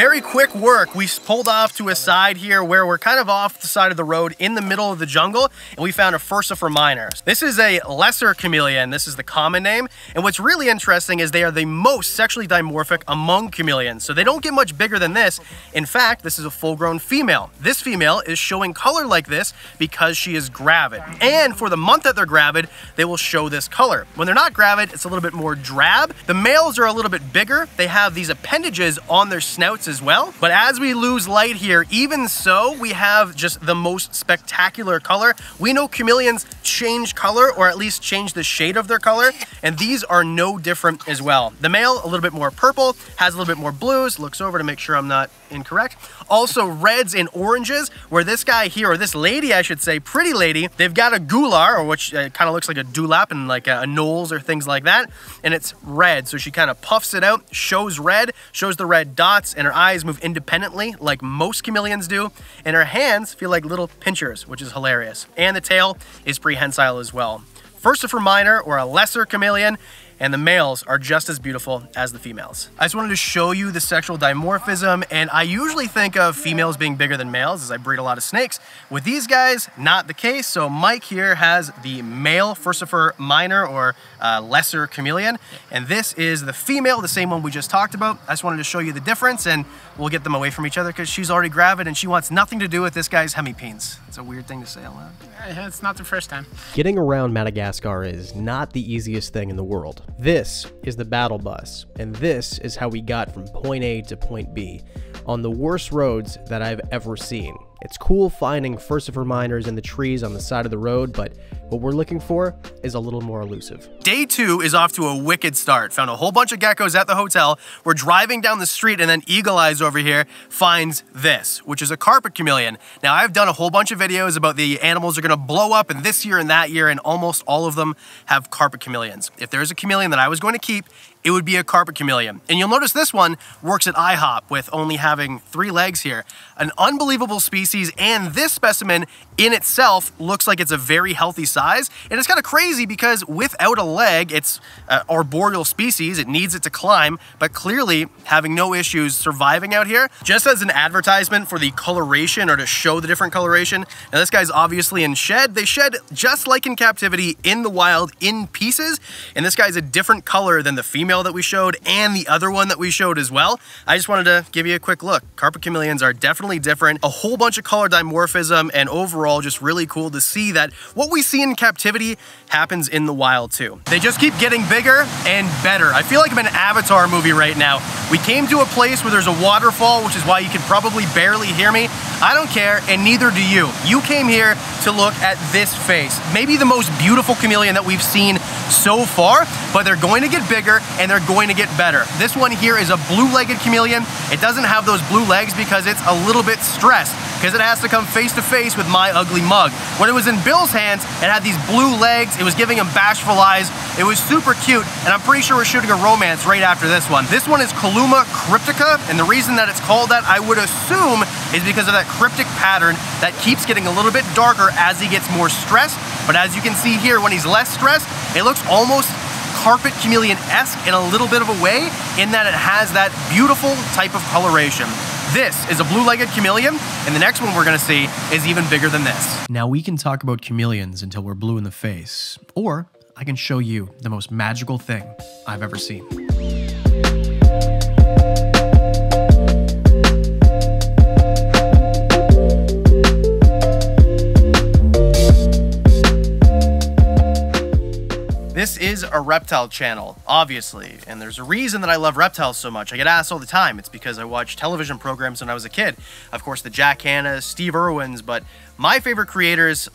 very quick work, we pulled off to a side here where we're kind of off the side of the road in the middle of the jungle, and we found a Furcifer minor. This is a lesser chameleon. This is the common name. And what's really interesting is they are the most sexually dimorphic among chameleons. So they don't get much bigger than this. In fact, this is a full-grown female. This female is showing color like this because she is gravid. And for the month that they're gravid, they will show this color. When they're not gravid, it's a little bit more drab. The males are a little bit bigger. They have these appendages on their snouts as well. But as we lose light here, even so, we have just the most spectacular color. We know chameleons change color, or at least change the shade of their color, and these are no different as well. The male, a little bit more purple, has a little bit more blues, looks over to make sure I'm not incorrect. Also reds and oranges, where this guy here, or this lady, I should say, pretty lady, they've got a gular, or which kind of looks like a dewlap and like a knolls or things like that, and it's red. So she kind of puffs it out, shows red, shows the red dots, and her eyes move independently like most chameleons do, and her hands feel like little pinchers, which is hilarious. And the tail is prehensile as well. Furcifer minor, or a lesser chameleon, and the males are just as beautiful as the females. I just wanted to show you the sexual dimorphism, and I usually think of females being bigger than males as I breed a lot of snakes. With these guys, not the case. So Mike here has the male Furcifer minor, or lesser chameleon, and this is the female, the same one we just talked about. I just wanted to show you the difference, and we'll get them away from each other because she's already gravid and she wants nothing to do with this guy's hemipenes. It's a weird thing to say out loud. It's not the first time. Getting around Madagascar is not the easiest thing in the world. This is the battle bus, and this is how we got from point A to point B on the worst roads that I've ever seen. It's cool finding Furcifer minors in the trees on the side of the road, but what we're looking for is a little more elusive. Day two is off to a wicked start. Found a whole bunch of geckos at the hotel. We're driving down the street, and then Eagle Eyes over here finds this, which is a carpet chameleon. Now, I've done a whole bunch of videos about the animals are gonna blow up in this year and that year, and almost all of them have carpet chameleons. If there's a chameleon that I was going to keep, it would be a carpet chameleon. And you'll notice this one works at IHOP with only having 3 legs here. An unbelievable species, and this specimen in itself looks like it's a very healthy size. And it's kind of crazy because without a leg, it's an arboreal species. It needs it to climb, but clearly having no issues surviving out here. Just as an advertisement for the coloration, or to show the different coloration. Now this guy's obviously in shed. They shed just like in captivity in the wild in pieces. And this guy's a different color than the female that we showed and the other one that we showed as well. I just wanted to give you a quick look. Carpet chameleons are definitely different. A whole bunch of color dimorphism, and overall just really cool to see that what we see in captivity happens in the wild too. They just keep getting bigger and better. I feel like I'm in an Avatar movie right now. We came to a place where there's a waterfall, which is why you can probably barely hear me. I don't care, and neither do you. You came here to look at this face. Maybe the most beautiful chameleon that we've seen so far, but they're going to get bigger and they're going to get better. This one here is a blue-legged chameleon. It doesn't have those blue legs because it's a little bit stressed, because it has to come face to face with my ugly mug. When it was in Bill's hands, it had these blue legs. It was giving him bashful eyes. It was super cute, and I'm pretty sure we're shooting a romance right after this one. This one is Kaluma Cryptica, and the reason that it's called that, I would assume, is because of that cryptic pattern that keeps getting a little bit darker as he gets more stressed. But as you can see here, when he's less stressed, it looks almost carpet chameleon-esque in a little bit of a way, in that it has that beautiful type of coloration. This is a blue-legged chameleon, and the next one we're gonna see is even bigger than this. Now, we can talk about chameleons until we're blue in the face, or I can show you the most magical thing I've ever seen. This is a reptile channel, obviously, and there's a reason that I love reptiles so much. I get asked all the time. It's because I watched television programs when I was a kid. Of course, the Jack Hanna, Steve Irwins, but my favorite creators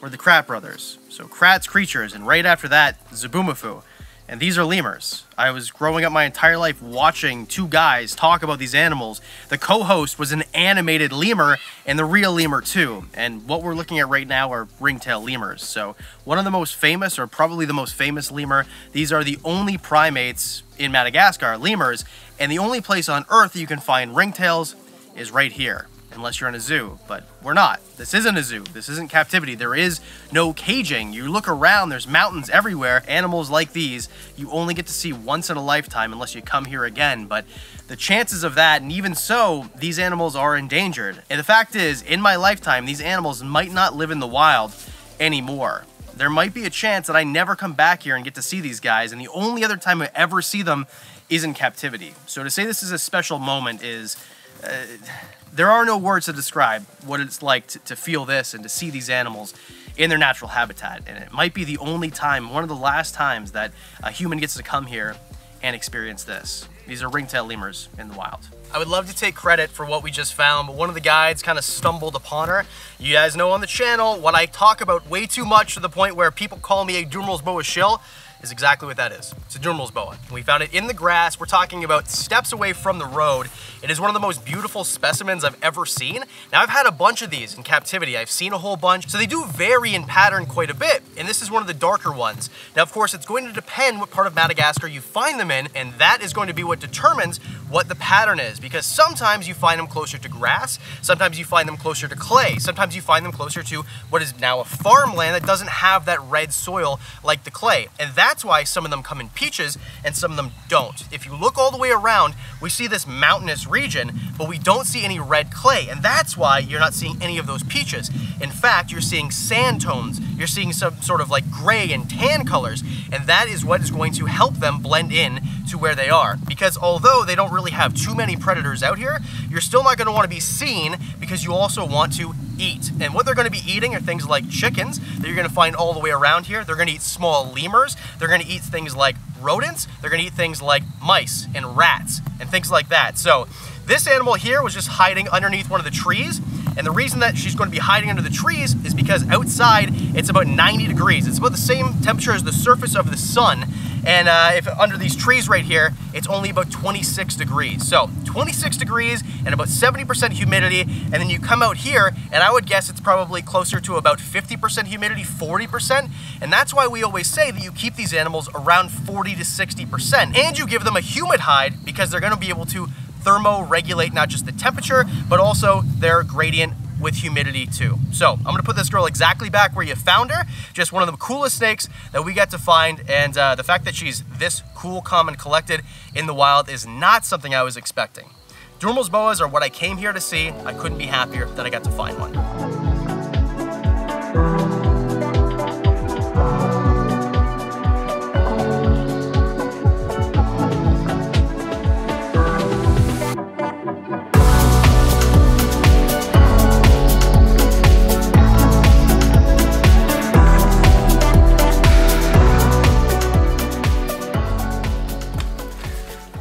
were the Kratt Brothers. So Kratt's Creatures, and right after that, Zaboomafoo. And these are lemurs. I was growing up my entire life watching 2 guys talk about these animals. The co-host was an animated lemur, and the real lemur too. And what we're looking at right now are ringtail lemurs. So one of the most famous, or probably the most famous lemur, these are the only primates in Madagascar, lemurs, and the only place on Earth you can find ringtails is right here. unless you're in a zoo, but we're not. This isn't a zoo. This isn't captivity. There is no caging. You look around, there's mountains everywhere. Animals like these, you only get to see once in a lifetime unless you come here again, but the chances of that, and even so, these animals are endangered. And the fact is, in my lifetime, these animals might not live in the wild anymore. There might be a chance that I never come back here and get to see these guys, and the only other time I ever see them is in captivity. So to say this is a special moment is, there are no words to describe what it's like to feel this and to see these animals in their natural habitat. And it might be the only time, one of the last times, that a human gets to come here and experience this. These are ringtail lemurs in the wild. I would love to take credit for what we just found, but one of the guides kind of stumbled upon her. You guys know on the channel what I talk about way too much to the point where people call me a Dumeril's Boa shill is exactly what that is. It's a Dumeril's Boa. We found it in the grass. We're talking about steps away from the road. It is one of the most beautiful specimens I've ever seen. Now, I've had a bunch of these in captivity. I've seen a whole bunch. So they do vary in pattern quite a bit, and this is one of the darker ones. Now, of course, it's going to depend what part of Madagascar you find them in, and that is going to be what determines what the pattern is, because sometimes you find them closer to grass, sometimes you find them closer to clay, sometimes you find them closer to what is now a farmland that doesn't have that red soil like the clay. And that's why some of them come in peaches and some of them don't. If you look all the way around, we see this mountainous region, but we don't see any red clay, and that's why you're not seeing any of those peaches. In fact, you're seeing sand tones, you're seeing some sort of like gray and tan colors, and that is what is going to help them blend in to where they are. Because although they don't really have too many predators out here, you're still not gonna wanna be seen, because you also want to eat. And what they're gonna be eating are things like chickens that you're gonna find all the way around here. They're gonna eat small lemurs. They're gonna eat things like rodents. They're gonna eat things like mice and rats and things like that. So this animal here was just hiding underneath one of the trees. And the reason that she's going to be hiding under the trees is because outside it's about 90 degrees. It's about the same temperature as the surface of the sun. And if under these trees right here, it's only about 26 degrees. So 26 degrees and about 70% humidity. And then you come out here, and I would guess it's probably closer to about 50% humidity, 40%. And that's why we always say that you keep these animals around 40 to 60%. And you give them a humid hide because they're going to be able to thermoregulate not just the temperature, but also their gradient with humidity too. So I'm gonna put this girl exactly back where you found her. Just one of the coolest snakes that we got to find, and the fact that she's this cool, calm, and collected in the wild is not something I was expecting. Dumeril's boas are what I came here to see. I couldn't be happier that I got to find one.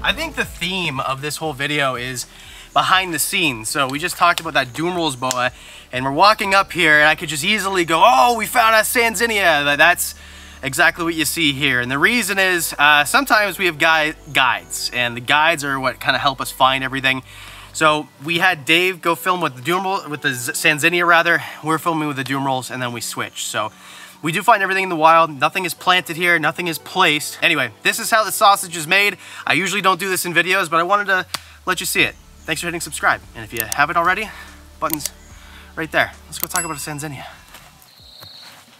I think the theme of this whole video is behind the scenes. So we just talked about that Dumeril's boa, and we're walking up here, and I could just easily go, oh, we found a Sanzinia. That's exactly what you see here. And the reason is sometimes we have guides, and the guides are what kind of help us find everything. So we had Dave go film with the Dumeril's, with the Sanzinia rather. We're filming with the Dumeril's, and then we switched. So we do find everything in the wild. Nothing is planted here, nothing is placed. Anyway, this is how the sausage is made. I usually don't do this in videos, but I wanted to let you see it. Thanks for hitting subscribe. And if you haven't already, button's right there. Let's go talk about a Sanzinia.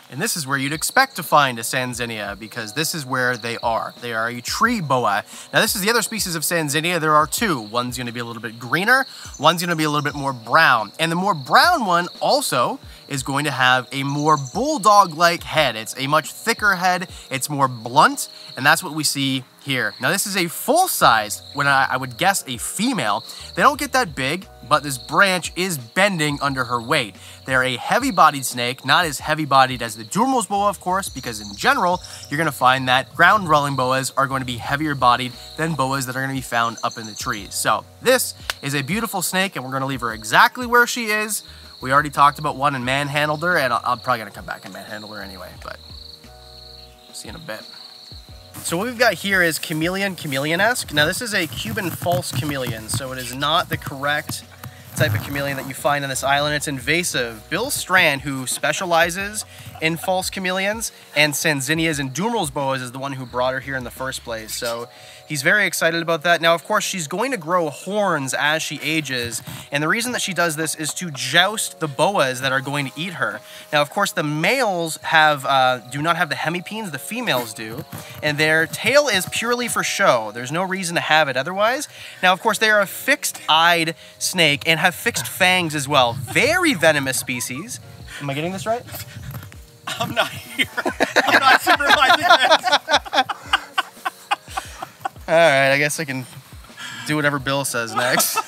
And this is where you'd expect to find a Sanzinia, because this is where they are. They are a tree boa. Now, this is the other species of Sanzinia. There are two. One's gonna be a little bit greener, one's gonna be a little bit more brown. And the more brown one also is going to have a more bulldog-like head. It's a much thicker head, it's more blunt, and that's what we see here. Now, this is a full-sized, when I would guess a female. They don't get that big, but this branch is bending under her weight. They're a heavy-bodied snake, not as heavy-bodied as the Dumeril's boa, of course, because in general, you're gonna find that ground dwelling boas are going to be heavier-bodied than boas that are gonna be found up in the trees. So this is a beautiful snake, and we're gonna leave her exactly where she is. We already talked about one and manhandled her, and I'm probably gonna come back and manhandle her anyway, but see you in a bit. So what we've got here is chameleon-esque. Now, this is a Cuban false chameleon, so it is not the correct type of chameleon that you find on this island. It's invasive. Bill Strand, who specializes in false chameleons, and Sanzinia's and Dumeril's Boas is the one who brought her here in the first place. So he's very excited about that. Now, of course, she's going to grow horns as she ages, and the reason that she does this is to joust the boas that are going to eat her. Now, of course, the males have do not have the hemipenes, the females do, and their tail is purely for show. There's no reason to have it otherwise. Now, of course, they are a fixed-eyed snake and have fixed fangs as well. Very venomous species. Am I getting this right? I'm not here. I'm not supervising this. All right, I guess I can do whatever Bill says next.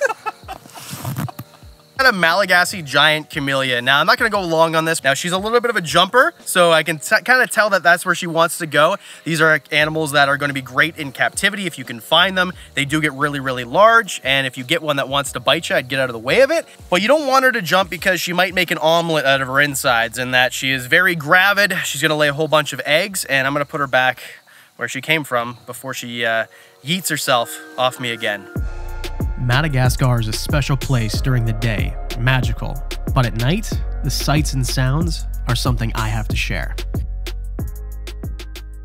Got a Malagasy giant chameleon. Now, I'm not gonna go long on this. Now, she's a little bit of a jumper, so I can kind of tell that that's where she wants to go. These are animals that are gonna be great in captivity if you can find them. They do get really, really large, and if you get one that wants to bite you, I'd get out of the way of it. But you don't want her to jump because she might make an omelet out of her insides, and that she is very gravid. She's gonna lay a whole bunch of eggs, and I'm gonna put her back where she came from before she yeets herself off me again. Madagascar is a special place during the day, magical, but at night, the sights and sounds are something I have to share.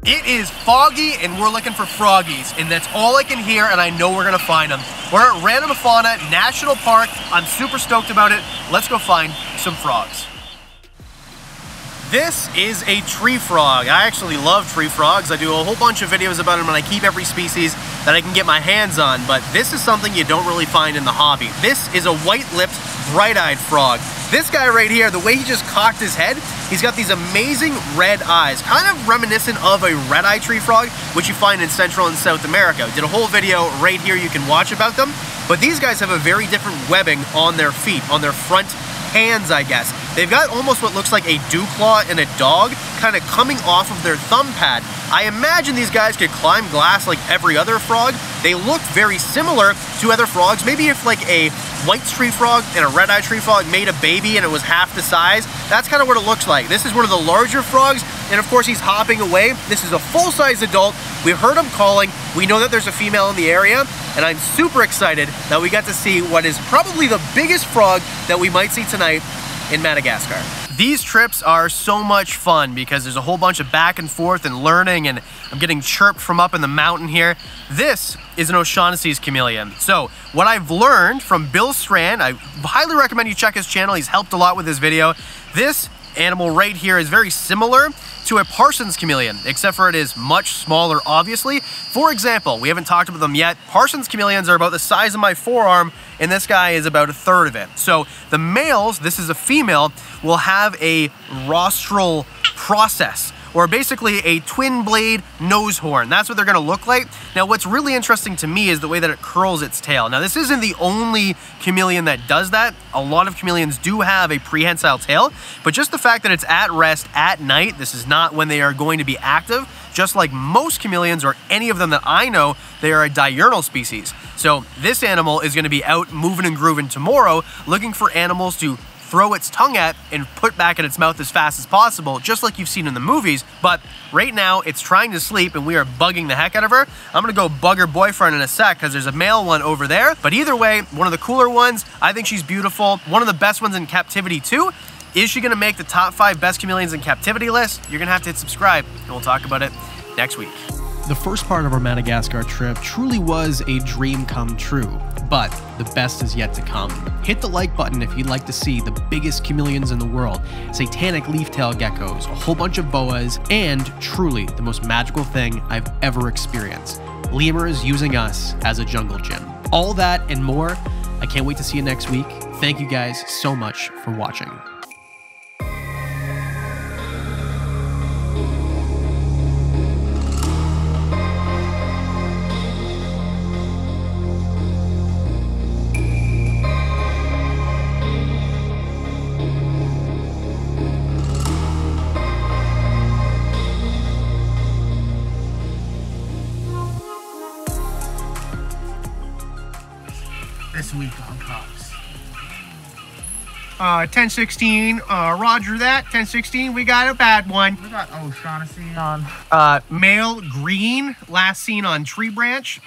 It is foggy and we're looking for froggies, and that's all I can hear, and I know we're gonna find them. We're at Ranomafana National Park. I'm super stoked about it. Let's go find some frogs. This is a tree frog. I actually love tree frogs. I do a whole bunch of videos about them, and I keep every species that I can get my hands on, but this is something you don't really find in the hobby. This is a white-lipped, bright-eyed frog. This guy right here, the way he just cocked his head, he's got these amazing red eyes, kind of reminiscent of a red-eyed tree frog, which you find in Central and South America. Did a whole video right here you can watch about them, but these guys have a very different webbing on their feet, on their front hands, I guess. They've got almost what looks like a dew claw and a dog kind of coming off of their thumb pad. I imagine these guys could climb glass like every other frog. They look very similar to other frogs. Maybe if like a white tree frog and a red-eyed tree frog made a baby and it was half the size, that's kind of what it looks like. This is one of the larger frogs, and of course he's hopping away. This is a full-size adult. We heard him calling. We know that there's a female in the area, and I'm super excited that we got to see what is probably the biggest frog that we might see tonight in Madagascar. These trips are so much fun because there's a whole bunch of back and forth and learning, and I'm getting chirped from up in the mountain here. This is an O'Shaughnessy's chameleon. So what I've learned from Bill Strand, I highly recommend you check his channel. He's helped a lot with his video. This animal right here is very similar to a Parson's chameleon, except for it is much smaller, obviously. For example, we haven't talked about them yet. Parson's chameleons are about the size of my forearm, and this guy is about a third of it. So the males, this is a female, will have a rostral process, or basically a twin blade nose horn. That's what they're gonna look like. Now, what's really interesting to me is the way that it curls its tail. Now, this isn't the only chameleon that does that. A lot of chameleons do have a prehensile tail, but just the fact that it's at rest at night, this is not when they are going to be active. Just like most chameleons, or any of them that I know, they are a diurnal species. So this animal is gonna be out moving and grooving tomorrow, looking for animals to throw its tongue at and put back in its mouth as fast as possible, just like you've seen in the movies. But right now it's trying to sleep and we are bugging the heck out of her. I'm gonna go bug her boyfriend in a sec because there's a male one over there. But either way, one of the cooler ones. I think she's beautiful. One of the best ones in captivity too. Is she gonna make the top 5 best chameleons in captivity list? You're gonna have to hit subscribe and we'll talk about it next week. The first part of our Madagascar trip truly was a dream come true, but the best is yet to come. Hit the like button if you'd like to see the biggest chameleons in the world, satanic leaf-tailed geckos, a whole bunch of boas, and truly the most magical thing I've ever experienced, lemurs using us as a jungle gym. All that and more, I can't wait to see you next week. Thank you guys so much for watching. Week on Cops. 1016, roger that. 1016, we got a bad one. We got O'Shaughnessy on. Male green, last seen on tree branch.